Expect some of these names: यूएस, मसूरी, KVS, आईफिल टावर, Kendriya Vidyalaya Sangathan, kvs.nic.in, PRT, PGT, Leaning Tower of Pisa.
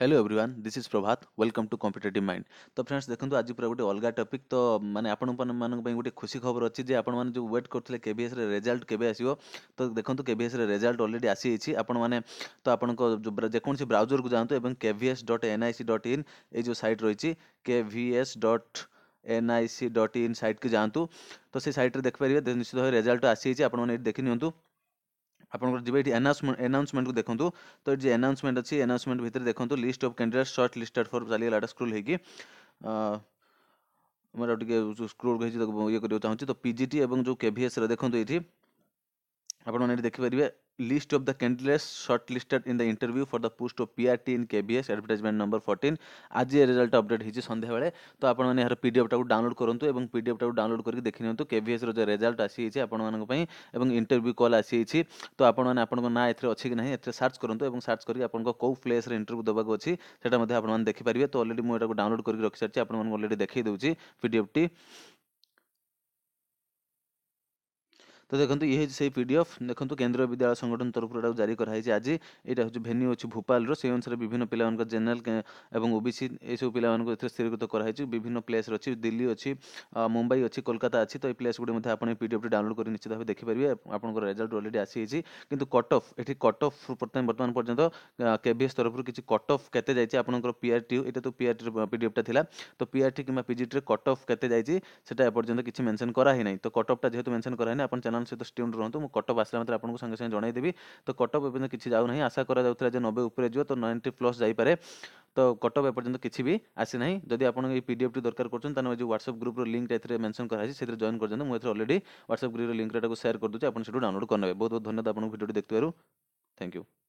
Hello everyone this is Prabhat welcome to competitive mind. तो friends देखो आज पूरा गोटे अलग टॉपिक तो माने आपंप गोटे खुशी खबर अच्छी जे आपण जो वेट करते केवीएस रे रिजल्ट केबे आसीबो तो देखो केवीएस रे रिजल्ट ऑलरेडी आसी अछि आपण माने तो आपण को जेकोसी ब्राउजर को जातु एवं kvs.nic.in ए जो साइट रही kvs.nic.in साइट के जातु तो से साइट रे देख पारे निश्चित भाव रिजल्ट आसी आपण देखि नियंतु आपंकर जी ये एनाउंसमेंट को देखूँ तो ये एनाउंसमेंट अच्छी एनाउंसमेंट भितर देखो list of candidate short listed for चलीगला स्क्रोल होगी मोर टे स्क्रोल ये करने चाहिए तो पीजीटी और जो केवीएस देखो ये आपने देखिपारे list of the candidate short listed in the interview for the post of PRT in KVS advertisement number 14 आज ये रिजल्ट अपडेट होती संध्या बेले तो आप पीडीएफ टाक डाउनलोड करूँ और पीडीएफ टाक डाउनलोड करके देखि नियंतु केवीएस रो रिजल्ट आसी इंटरव्यू कॉल आसी तो आपन ना एथरे अछि कि नहीं सर्च करूँ और सर्च करके आपन को प्लेस रे इंटरव्यू देबाक अछि सेटा मध्ये आपन देखिपारे तो ऑलरेडी मुझे डाउनलोड करके रखी सारी आपन ऑलरेडी देखि देउछि पीडीएफ टी तो देखो ये से पीडीएफ देखो केंद्रीय विद्यालय संगठन तरफ यहाँ जारी कराई आज यहाँ भेन्यू अच्छी भोपाल से अनुसार विभिन्न पिला जेनरल और ओबीसी ये सब पे स्थिरीकृत कराई विभिन्न प्लेस अच्छी दिल्ली अच्छी मुंबई अच्छी कोलकाता अच्छी तो ये प्लेस गुड़ी आपने पीडीएफ डाउनलोड कर निश्चित भाव देखिपारे आपंक रिजल्ट अलरेडी आसी किंतु कटअफ ये कटअफ प्रथम बर्तमान पर्यटन केवीएस तरफ किसी कटअफ केते जाइए आपंकर पीआरटी ये तो पीआरटी पीडीएफ टाइम तो पीआरटी किंवा पीजीटी कटअफ केते जाइए सेटा एपर्यंत किसी मेंशन कराई नहीं तो कटअफटा जेहेतु मेंशन कराई नहीं आप सहित स्ट्यून रुहतु मु कटअप आसला मात्र आपको संगे संगे जनईदेवि तो कटअप एपर्यंत किसी जाऊ ना आशा करा जाउतरा जे 90 ऊपर जो तो 90 प्लस जाइपे तो कटअप एपर्यंत किसी भी आसी ना जदि आप पीडीएफ टी दरकार कर जो व्हाट्सएप ग्रुप रो लिंक ए मेंशन कराई से जॉइन कर मुझे ऑलरेडी व्हाट्सएप ग्रुप रो लिंक सेयर कर दूसरी आपड़ डाउनलोड करने बहुत बहुत धन्यवाद आपको वीडियो देखते थैंक यू।